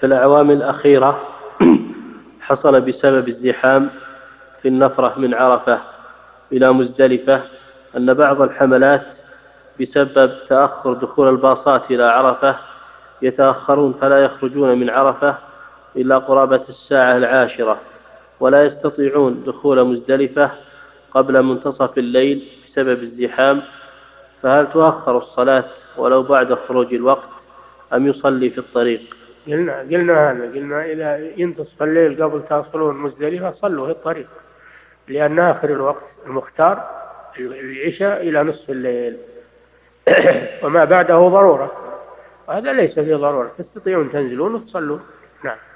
في الأعوام الأخيرة حصل بسبب الزحام في النفرة من عرفة إلى مزدلفة أن بعض الحملات بسبب تأخر دخول الباصات إلى عرفة يتأخرون فلا يخرجون من عرفة إلا قرابة الساعة 10 ولا يستطيعون دخول مزدلفة قبل منتصف الليل بسبب الزحام. فهل تؤخر الصلاة ولو بعد خروج الوقت أم يصلي في الطريق؟ قلنا إذا ينتصف الليل قبل تصلون مزدلفة صلوا في الطريق، لأن آخر الوقت المختار العشاء إلى نصف الليل وما بعده ضرورة، وهذا ليس فيه ضرورة، تستطيعون تنزلون وتصلون. نعم.